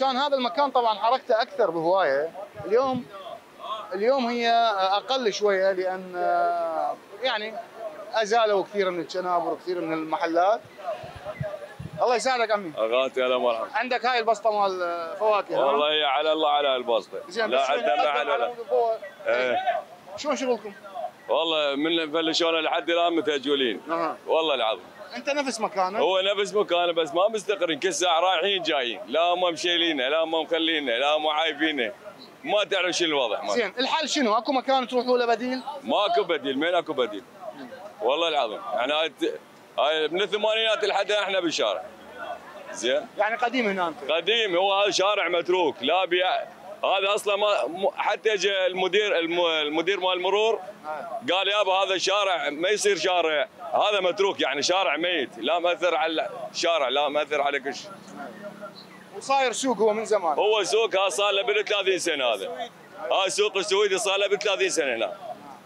كان هذا المكان طبعا حركته اكثر بهوايه، اليوم اليوم هي اقل شويه لان يعني ازالوا كثير من الشنابر وكثير من المحلات. الله يساعدك عمي. اغاثي هلا مرحبا. عندك هاي البسطه مال فواكه. والله هي على الله على البسطه. لا عندنا محل ولا. ايه. شلون شغلكم؟ والله من بلشونا لحد الان متاجولين. أه. والله العظيم. انت نفس مكانه؟ هو نفس مكانه بس ما مستقرين كل ساعه رايحين جايين، لا هم مشيلينا، لا هم مخلينا، لا هم عايبينا. ما تعرف شنو الوضع مالنا. زين الحل شنو؟ اكو مكان تروحوا له بديل؟ ماكو بديل، مين اكو بديل؟ والله العظيم، يعني هاي هاي من الثمانينات لحد احنا بالشارع. زين؟ يعني قديم هنا انت. قديم هو هذا شارع متروك، لا بيع هذا اصلا ما حتى اجى المدير المدير مال المرور قال يابا هذا الشارع ما يصير شارع، هذا متروك يعني شارع ميت، لا ماثر على الشارع، لا ماثر على كل شيء. وصاير سوق هو من زمان. هو سوق هذا صار له بال ثلاثين سنه هذا. هاي سوق السويدي صار لها ثلاثين سنه هنا.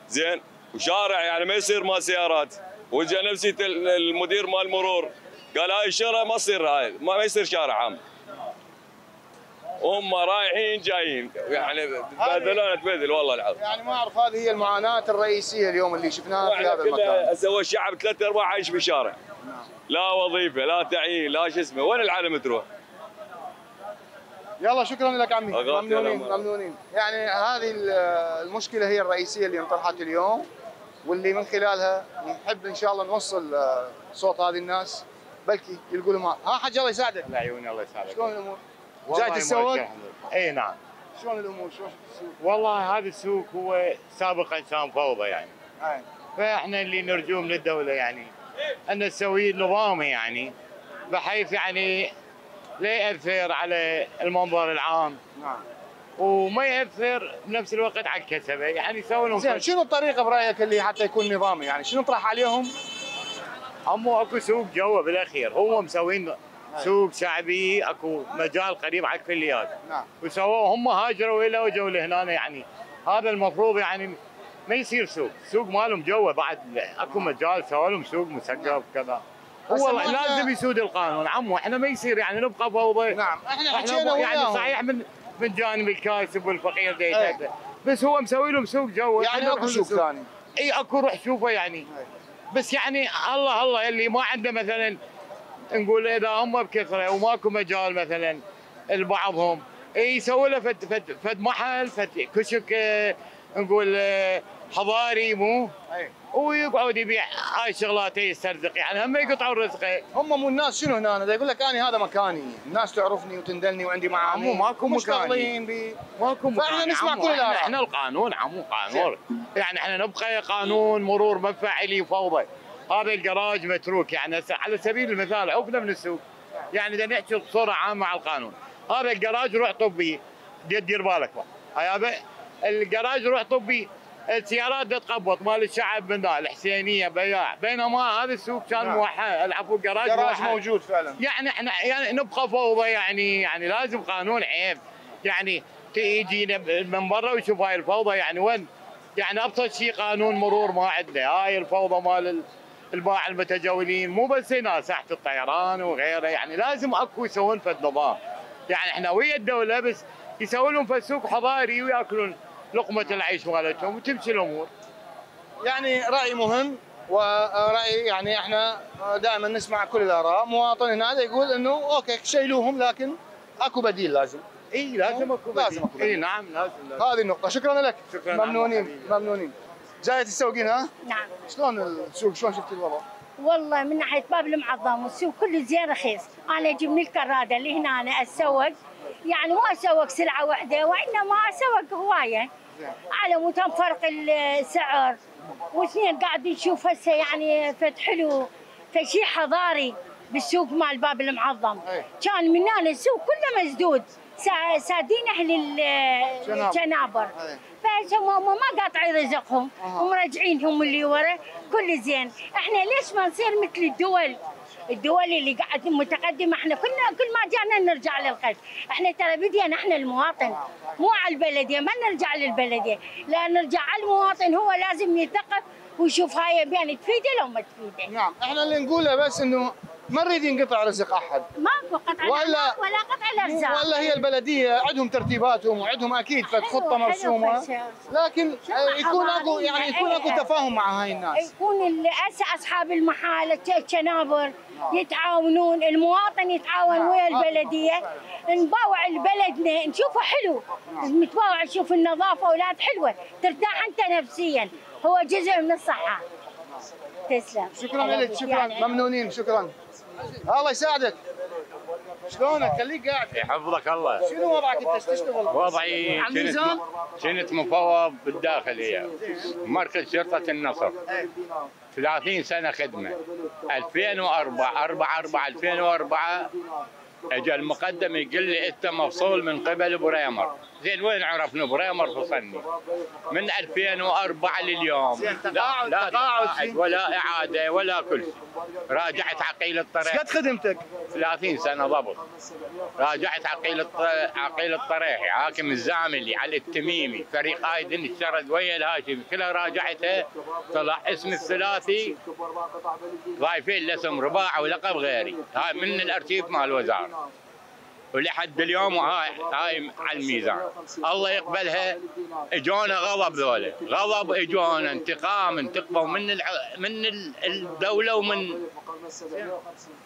زين وشارع يعني ما يصير مال سيارات، وجا نفسي المدير مال المرور قال هاي الشارع ما تصير، هاي ما يصير شارع عام. هم رايحين جايين يعني تبادلون تبادل والله العظيم. يعني ما اعرف هذه هي المعاناه الرئيسيه اليوم اللي شفناها في هذا المكان. هسه هو الشعب ثلاث ارباع عايش بالشارع. لا وظيفه، لا تعيين، لا شو اسمه، وين العالم تروح؟ يلا شكرا لك عمي، ممنونين ممنونين. يعني هذه المشكله هي الرئيسيه اللي انطرحت اليوم واللي من خلالها نحب ان شاء الله نوصل صوت هذه الناس بلكي يلقوا لهم. ها حاج الله يساعدك. الله يعيوني الله يساعدك. شلون الامور؟ جاي تتسوق؟ اي نعم. شلون الامور؟ شلون السوق؟ والله هذا السوق هو سابقا كان فوضى يعني. اي. فاحنا اللي نرجوه من الدوله يعني ان نسوي نظام يعني بحيث يعني لا ياثر على المنظر العام. نعم. وما ياثر بنفس الوقت على الكسبه، يعني يسوي لهم. زين شنو الطريقه برايك اللي حتى يكون نظامي يعني؟ شنو نطرح عليهم؟ اما اكو سوق جوا بالاخير، هو مسوين سوق شعبي، اكو مجال قريب على الكليات. نعم. وسووه هم هاجروا الى وجوا لهنا يعني، هذا المفروض يعني ما يصير سوق، سوق مالهم جوا بعد اكو مجال سووا لهم سوق مسكر وكذا. هو لازم يسود القانون عمو، احنا ما يصير يعني نبقى فوضى. نعم احنا حكينا يعني صحيح من من جانب الكاسب والفقير دي ايه. بس هو مسوي لهم سوق جوا يعني اكو سوق ثاني. اي اكو روح شوفه يعني. ايه. بس يعني الله الله اللي ما عنده مثلا نقول اذا هم بكثره وماكو مجال مثلا لبعضهم يسوي له فد فد فد محل فد كشك نقول حضاري مو؟ اي ويقعد يبيع هاي شغلاته يسترزق يعني هم يقطعوا رزقه. هم مو الناس شنو هنا؟ يقول لك انا هذا مكاني، الناس تعرفني وتندلني وعندي معامل. عمو ماكو مشتغلين بي ماكو مكاني. فاحنا نسمع كل الاراء. احنا القانون عمو قانون يعني احنا نبقى قانون مرور مفاعلي فوضى. هذا الجراج متروك يعني على سبيل المثال عفنا من السوق يعني بدنا نحكي بصوره عامه على القانون. هذا الجراج روح طبي دير بالك يابا، الجراج روح طبي السيارات تتقبط مال الشعب من ذا الحسينيه بياع، بينما هذا السوق كان نعم. موحد العفو الجراج موحد موجود فعلا. يعني احنا يعني نبقى فوضى يعني يعني لازم قانون عيب يعني يجينا من برا ويشوف هاي الفوضى يعني وين يعني ابسط شيء قانون مرور ما عندنا. هاي الفوضى مال الباع المتجولين مو بس هنا ساحه الطيران وغيره يعني لازم اكو يسوون فد نظام يعني احنا ويا الدوله بس يسوون لهم فد سوق حضاري وياكلون لقمه العيش مالتهم وتمشي الامور. يعني راي مهم وراي يعني احنا دائما نسمع كل الاراء. مواطن هنا يقول انه اوكي شيلوهم لكن اكو بديل لازم. اي لازم اكو بديل. لازم اكو بديل. اي نعم لازم, لازم. هذه النقطه. شكرا لك. شكرا ممنونين ممنونين. جايه تسوقين ها؟ نعم. شلون السوق؟ شلون شفتي الوضع؟ والله من ناحيه باب المعظم والسوق كله زين رخيص، انا اجي من الكراده اللي هنا أنا اسوق يعني ما اسوق سلعه واحده وانما اسوق هوايه. على مود فرق السعر واثنين قاعد نشوف هسه يعني فد حلو فشي حضاري بالسوق مال باب المعظم. أي. كان من هنا السوق كله مسدود سادين اهل الجنابر فهم ما قاطعين رزقهم أه. ومرجعين هم اللي ورا كل زين. احنا ليش ما نصير مثل الدول الدول اللي قاعد متقدمه؟ احنا كنا كل ما جانا نرجع للقلب. احنا ترى بدينا احنا المواطن مو على البلديه، ما نرجع للبلديه، لا نرجع على المواطن. هو لازم يثقف ويشوف هاي يعني تفيده لو ما تفيده. نعم احنا اللي نقوله بس انه ما نريد ينقطع رزق احد. ماكو قطع ولا ولا قطع الارزاق. والله هي البلديه عندهم ترتيباتهم وعندهم اكيد خطه مرسومه، لكن يكون اكو يعني يكون اكو تفاهم مع هاي الناس. يكون اصحاب المحال الشنابر يتعاونون، المواطن يتعاون ويا البلديه، نباوع بلدنا نشوفه حلو، متباوع نشوف النظافه اولاد حلوه، ترتاح انت نفسيا، هو جزء من الصحه. تسلم. شكرا لك. شكرا ممنونين. شكرا الله يساعدك. شلونك؟ خليك قاعد يحفظك الله. شنو وضعك انت تشتغل؟ وضعي كنت كنت مفوض بالداخليه مركز شرطه النصر ثلاثين سنه خدمه. ألفين وأربعة أربعة أربعة ألفين وأربعة اجى المقدم يقول لي انت مفصول من قبل بريمر. زين وين عرف نبره مرفق فني من ألفين وأربعة لليوم. لا لا تقاعد ولا إعادة ولا كل شيء. راجعت عقيل الطريق. قد خدمتك؟ ثلاثين سنة ضبط. راجعت عقيل عقيل الطريق حاكم الزاملي على التميمي فريق آيدن الشرد ويا الهاشمي كلها راجعتها طلع اسم الثلاثي ضايفين لاسم رباع ولقب غيري. هاي من الارشيف مال الوزارة. ولحد اليوم وهاي هاي على الميزان الله يقبلها. اجونا غضب ذولا غضب اجونا انتقام انتقموا من الع... من الدوله ومن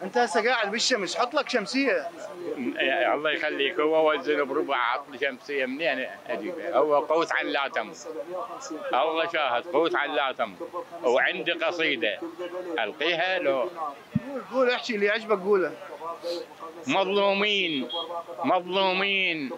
انت هسه قاعد بالشمس حط لك شمسيه الله يخليك. هو وزن بربع عط لي شمسيه منين اجيبها؟ هو قوت عن لا تم الله شاهد قوت عن لا تم. وعندي قصيده القيها لو قول احكي اللي يعجبك قوله. مظلومين مظلومين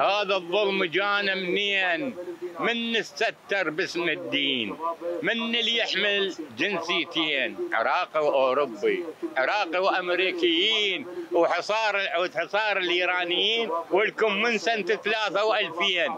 هذا الظلم جانا منين؟ من الستر باسم الدين من اللي يحمل جنسيتين عراقي واوروبي عراقي وامريكيين وحصار وحصار الايرانيين ولكم من سنه ثلاثة وألفين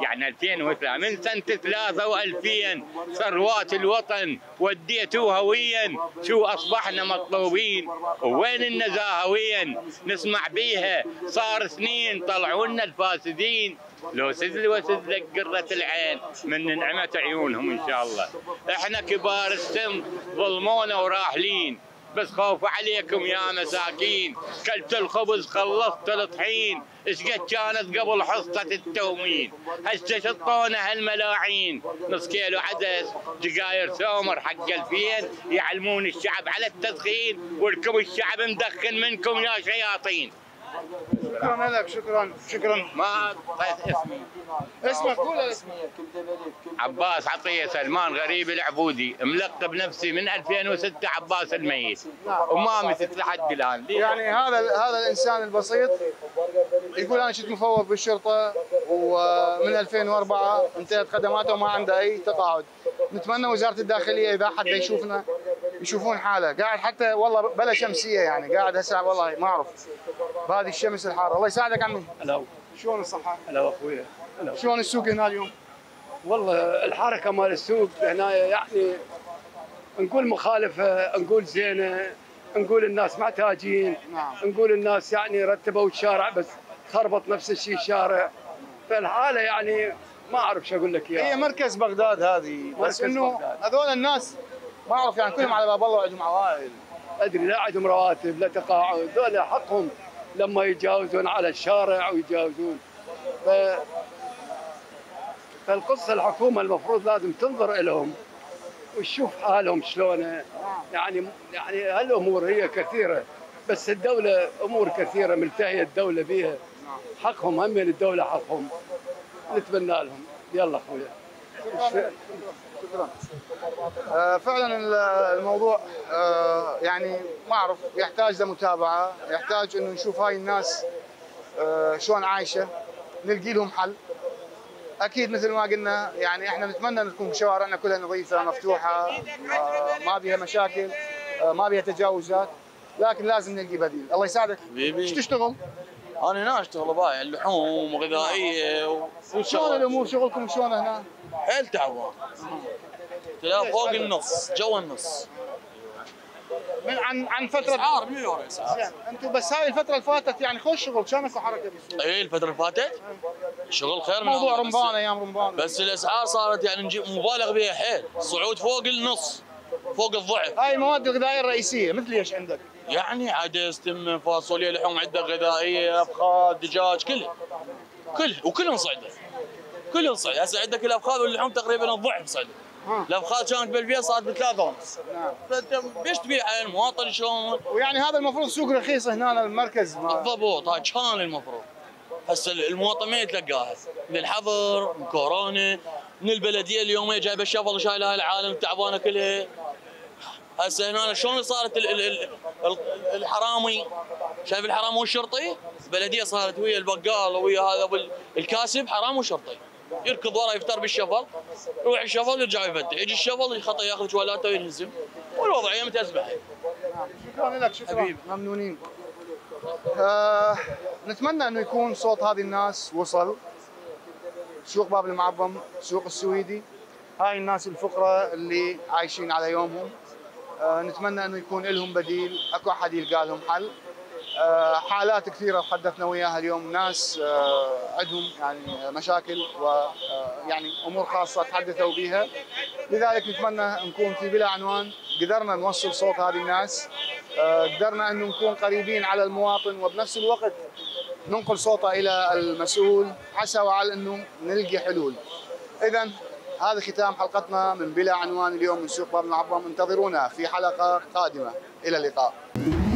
يعني ألفين وثلاثة من سنه ثلاثة وألفين ثروات الوطن وديتوها وين؟ شو اصبحنا مطلوبين وين النزاهه وين؟ نسمع بيها صار سنين طلعوا لنا الفاسدين لو سدل وسدلك قرة العين من نعمة عيونهم إن شاء الله. إحنا كبار السن ظلمونا وراحلين بس خوف عليكم يا مساكين. كلت الخبز خلصت الطحين ايش قد كانت قبل حصة التومين. هسه شطونا هالملاعين نص كيلو عدس دقاير سمر حق الفين يعلمون الشعب على التدخين ولكم الشعب مدخن منكم يا شياطين. شكرا لك شكرا شكرا. ما اعطيت اسمي. اسمك قول اسمي. عباس عطيه سلمان غريب العبودي ملقب نفسي من ألفين وستة عباس الميت وما مثل لحد الان. يعني هذا هذا الانسان البسيط يقول انا كنت مفوض بالشرطه ومن ألفين وأربعة انتهت خدماته وما عنده اي تقاعد. نتمنى وزاره الداخليه اذا حد يشوفنا يشوفون حاله قاعد حتى والله بلا شمسيه يعني قاعد هسه والله ما اعرف بهذه الشمس الحاره. الله يساعدك عمي. هلا شلون الصحه؟ هلا اخويا. شلون السوق هنا اليوم؟ والله الحركه مال السوق هنا يعني نقول مخالفه نقول زينه نقول الناس محتاجين نعم. نقول الناس يعني رتبوا الشارع بس خربط نفس الشيء الشارع فالحاله يعني ما اعرف شو اقول لك اياها. هي مركز بغداد هذه بس انه هذول الناس ما اعرف يعني كلهم على باب الله وعندهم عوائل ادري لا عندهم رواتب لا تقاعد ولا حقهم لما يتجاوزون على الشارع ويتجاوزون ف... فالقصه الحكومه المفروض لازم تنظر لهم وتشوف حالهم شلون يعني يعني هالامور هي كثيره بس الدوله امور كثيره ملتهيه الدوله بيها حقهم هم الدوله حقهم نتمنى لهم. يلا اخويا شكرا. آه فعلا الموضوع آه يعني ما اعرف يحتاج لمتابعه يحتاج انه نشوف هاي الناس آه شلون عايشه نلقي لهم حل. اكيد مثل ما قلنا يعني احنا نتمنى نكون شوارعنا كلها نظيفه مفتوحه آه ما بيها مشاكل آه ما بيها تجاوزات لكن لازم نلقي بديل. الله يساعدك. ايش تشتغل؟ انا هنا اشتغل بايع اللحوم وغذائيه و... وشلون الامور شغلكم شلون هنا؟ حيل تعبان تلاقي فوق النص جو النص من عن عن فتره اسعار مليون اسعار. انتم بس هاي الفتره اللي فاتت يعني خوش شغل كان اكو حركه بالسوق. اي الفتره اللي فاتت شغل خير من موضوع رمضان ايام رمضان بس الاسعار صارت يعني نجيب مبالغ بها حيل صعود فوق النص فوق الضعف. هاي المواد الغذائيه الرئيسيه مثل ايش عندك؟ يعني عدس تم فاصوليا لحوم عده غذائيه افخاذ دجاج كله كله وكلهم صعده كلهم صعده. هسه عندك الافخاذ واللحوم تقريبا الضعف صعده. الافخاذ كانت بالبيع صارت بثلاثة ونص. نعم. فانت ليش تبيعها المواطن شلون؟ ويعني هذا المفروض سوق رخيص هنا المركز بالضبط. هاي كان المفروض هسه المواطن ما يتلقاها من الحظر من كورونا من البلديه اليوم جايبه الشفل شايله هاي العالم تعبانه كلها. هسه هنا شلون صارت ال ال ال الحرامي شايف الحرامي والشرطي؟ البلديه صارت ويا البقال ويا هذا الكاسب حرامي وشرطي. يركض ورا يفتر بالشفل يروح الشفل يرجع يفتح يجي الشفل يخطئ ياخذ جوالاته وينهزم والوضعيه متازمه. شكرا لك شكرا ممنونين. آه نتمنى انه يكون صوت هذه الناس وصل سوق باب المعظم، سوق السويدي. هاي الناس الفقراء اللي عايشين على يومهم، أه نتمنى انه يكون لهم بديل، اكو احد يلقى لهم حل. أه حالات كثيره تحدثنا وياها اليوم، ناس أه عندهم يعني مشاكل ويعني امور خاصه تحدثوا بها. لذلك نتمنى نكون في بلا عنوان قدرنا نوصل صوت هذه الناس، أه قدرنا انه نكون قريبين على المواطن وبنفس الوقت ننقل صوته الى المسؤول، عسى وعلى انه نلقي حلول. اذا هذا ختام حلقتنا من بلا عنوان اليوم من سوق باب المعظم، انتظرونا في حلقة قادمة، إلى اللقاء.